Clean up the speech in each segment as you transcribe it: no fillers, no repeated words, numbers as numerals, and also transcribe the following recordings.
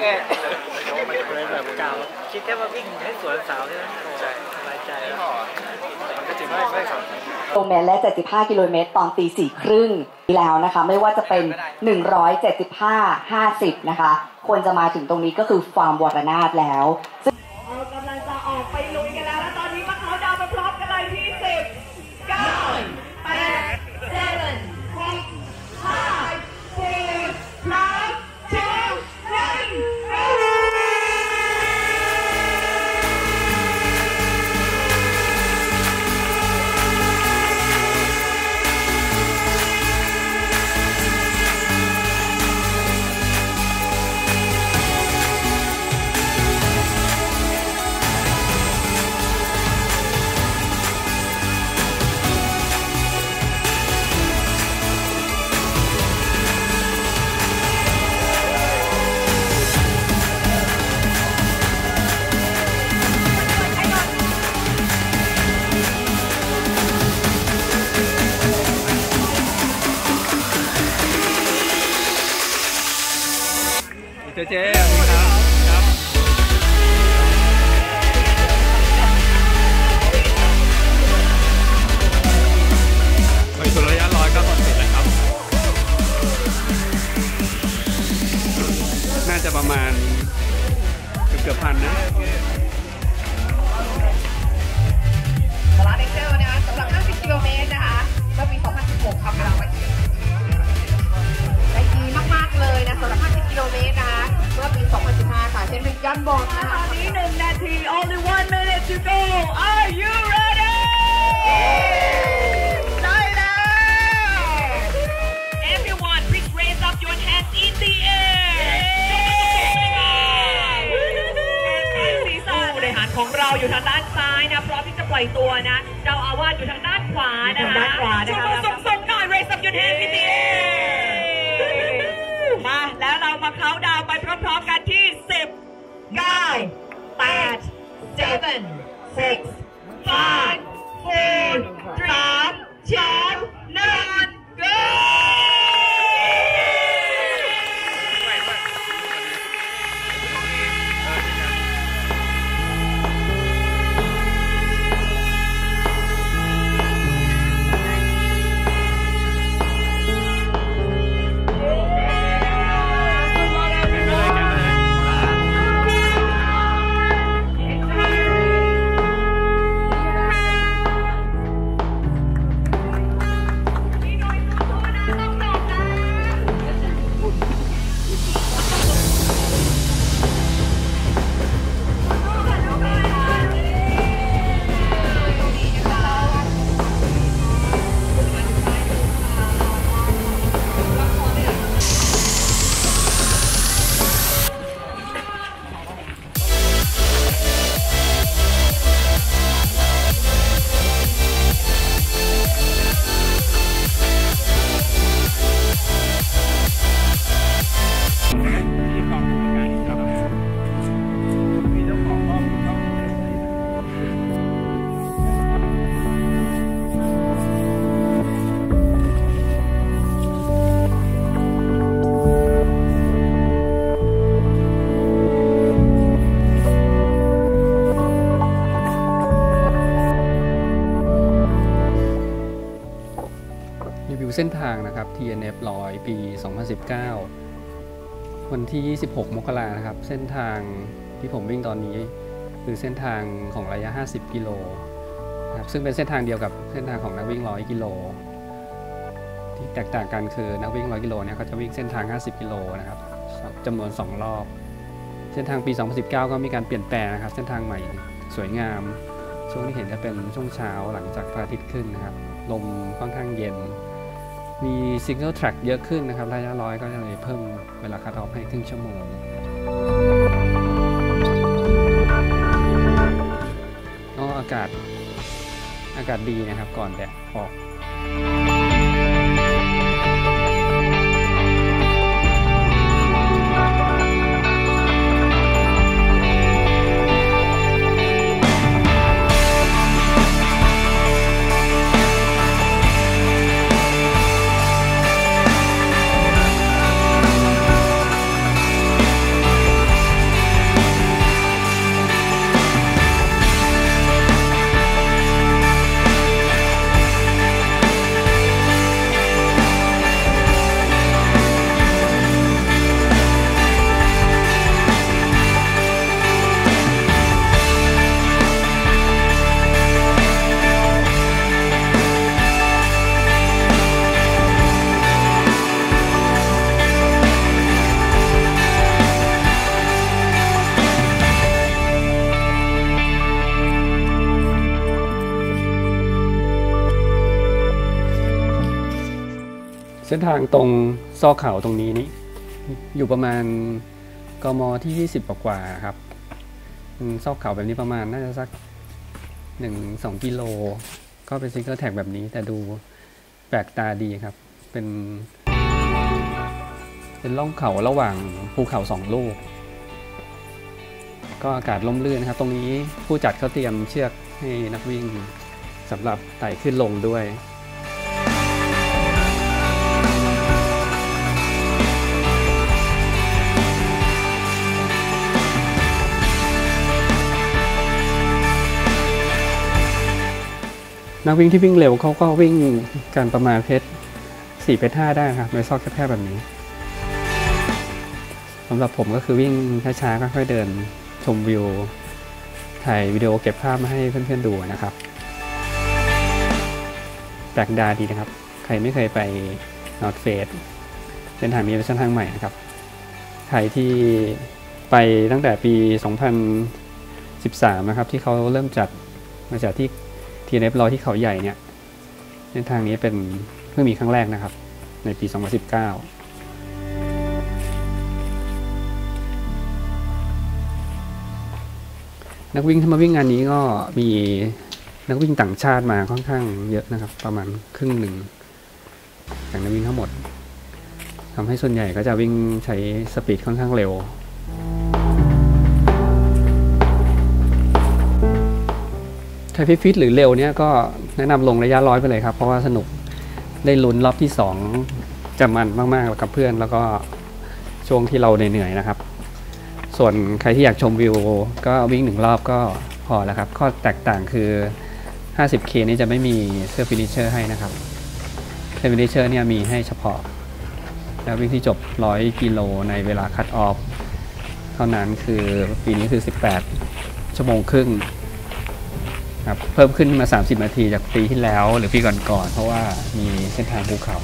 เลยแบบเก่าคิดแค่ว่าวิ่งให้สวนสาวใช่ไหมใช่สบายใจมันก็จริงไม่ใช่ครับโลเมตรและ75กิโลเมตรตอนตี4:30แล้วนะคะไม่ว่าจะเป็น175 50นะคะควรจะมาถึงตรงนี้ก็คือฟาร์มวรนาถแล้วซึ่งเรากำลังจะออกไปลุยกันแล้วและตอนนี้มาเขาดาวไปพร้อมกันเลยที่เจ๊ครับไปสุดระยะ100ก็สุดสุดเลยครับน่าจะประมาณเกือบพันนะตลาดเอ็กเซลนะคะสำหรับ50กิโลเมตรนะคะก็มี2016ครับเราไปดีมากๆเลยนะสำหรับ50กิโลเมตรนะคะเมื่อปี2015ค่ะเช่นเป็นย้อนบอกนะคะตอนนี้1นาที only 1 minute to go are you ready ได้แล้ว everyone please raise up your hands in the air ผู้บริหารของเราอยู่ทางด้านซ้ายนะพร้อมที่จะปล่อยตัวนะเจ้าอาวาสอยู่ทางด้านขวานะคะชูมือส่งๆหน่อย raise up your hands in the airมาแล้วเรามาเขาดาวไปพร้อมๆกันที่10 9 8 7 6 5 4 3 2 1 go เส้นทางนะครับ TNF 100 ปี 2019 วันที่ 26 มกราคมนะครับเส้นทางที่ผมวิ่งตอนนี้คือเส้นทางของระยะ 50 กิโลนะครับซึ่งเป็นเส้นทางเดียวกับเส้นทางของนักวิ่ง 100 กิโลที่แตกต่างกันคือนักวิ่ง 100 กิโลเนี่ยเขาจะวิ่งเส้นทาง 50 กิโลนะครับจำนวน 2 รอบเส้นทางปี 2019 ก็มีการเปลี่ยนแปลงนะครับเส้นทางใหม่สวยงามช่วงที่เห็นจะเป็นช่วงเช้าหลังจากพระอาทิตย์ขึ้นนะครับลมค่อนข้างเย็นมีซิกเนลแทร็กเยอะขึ้นนะครับระยะ100ก็จะเลยเพิ่มเวลาคัทออฟให้ครึ่งชั่วโมงก็อากาศดีนะครับก่อนแดดออก ส้นทางตรงซอกเขาตรงนี้นี่อยู่ประมาณกม.ที่20กว่าครับซอกเขาแบบนี้ประมาณน่าจะสัก 1-2 กิโลก็เป็นซิงเกิลแท็กแบบนี้แต่ดูแปลกตาดีครับเป็นร่องเขาระหว่างภูเขา2ลูกก็อากาศร่มรื่นนะครับตรงนี้ผู้จัดเขาเตรียมเชือกให้นักวิ่งสำหรับไต่ขึ้นลงด้วยนักวิ่งที่วิ่งเร็วเขาก็วิ่งกันประมาณเพชร4เพชร5ได้ครับในซอกแคบๆแบบนี้สำหรับผมก็คือวิ่งช้าๆค่อยๆเดินชมวิวถ่ายวิดีโอเก็บภาพมาให้เพื่อนๆดูนะครับแปลกดาดีนะครับใครไม่เคยไปนอร์ทเฟสเส้นทางนี้เป็นเส้นทางใหม่นะครับใครที่ไปตั้งแต่ปี2013นะครับที่เขาเริ่มจัดมาจากที่เนปลอยที่เขาใหญ่เนี่ยเส้นทางนี้เป็นเพิ่งมีครั้งแรกนะครับในปี2019นักวิ่งที่มาวิ่งงานนี้ก็มีนักวิ่งต่างชาติมาค่อนข้างเยอะนะครับประมาณครึ่งหนึ่งจากนักวิ่งทั้งหมดทำให้ส่วนใหญ่ก็จะวิ่งใช้สปีดค่อนข้างเร็วใช้ฟิตหรือเร็วเนี่ยก็แนะนำลงระยะ100ไปเลยครับเพราะว่าสนุกได้ลุ้นรอบที่2จะมันมากๆกับเพื่อนแล้วก็ช่วงที่เราเหนื่อยนะครับส่วนใครที่อยากชมวิวก็วิ่ง1รอบก็พอแล้วครับข้อแตกต่างคือ 50K นี่จะไม่มีเสื้อฟินิชเชอร์ให้นะครับเสื้อฟินิชเชอร์เนี่ยมีให้เฉพาะแล้ววิ่งที่จบ100กิโลในเวลาคัตออฟเท่านั้นคือปีนี้คือ18ชั่วโมงครึ่งครับเพิ่มขึ้นมา30นาทีจากปีที่แล้วหรือปีก่อนๆเพราะว่ามีเส้นทางภูเขา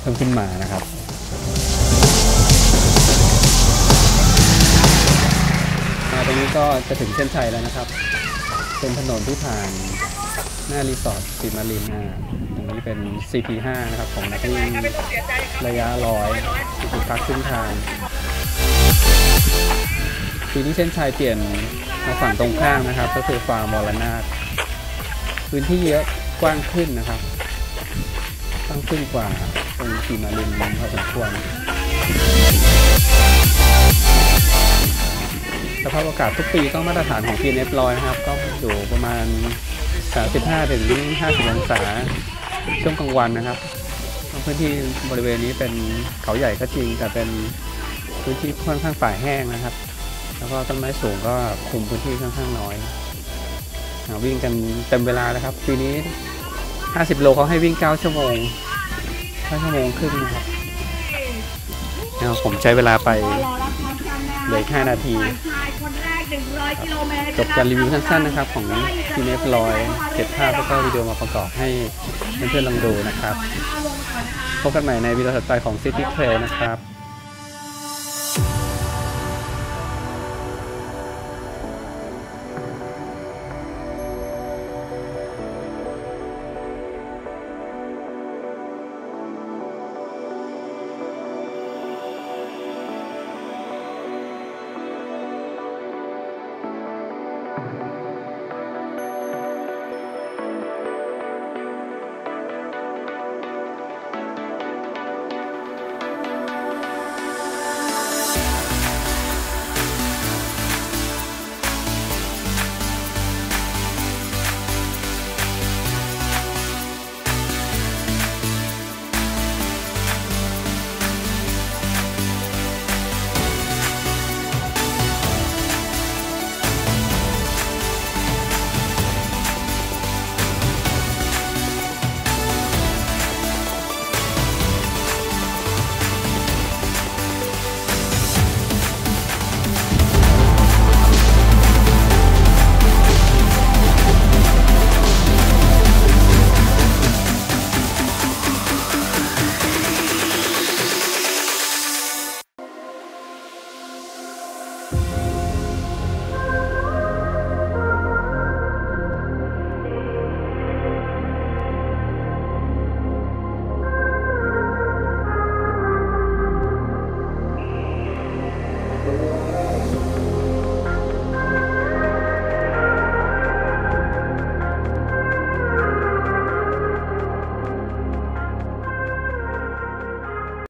เพิ่มขึ้นมานะครับตอนนี้ก็จะถึงเส้นชัยแล้วนะครับเป็นถนนที่ผ่านหน้ารีสอร์ทสิมารินตรงนี้เป็น CP5 นะครับของนักวิ่งระยะ100จุดพักขึ้นทางปีนี้เส้นชัยเปลี่ยนมาฝั่งตรงข้ามนะครับก็คือฟาร์มมรนาถพื้นที่เยอะกว้างขึ้นนะครับกว้างขึ้นกว่าตรงสิมารินพอสมควรสภาพอากาศทุกปีก็มาตรฐานของ PNF 100นะครับก็อยู่ประมาณ 35-50 องศาช่วงกลางวันนะครับพื้นที่บริเวณนี้เป็นเขาใหญ่ก็จริงแต่เป็นพื้นที่ค่อนข้างป่าแห้งนะครับแล้วก็ต้นไม้สูงก็คุมพื้นที่ค่อนข้างน้อยวิ่งกันเต็มเวลานะครับปีนี้50โลเขาให้วิ่ง9ชั่วโมงครึ่งนะครับผมใช้เวลาไปเหลือ5นาทีจบการรีวิวสั้นๆนะครับของ PNF 100เก็บภาพแล้วก็วิดีโอมาประกอบให้เพื่อนๆลองดูนะครับพบกันใหม่ในวิดีโอถัดไปของ City Trail นะครับ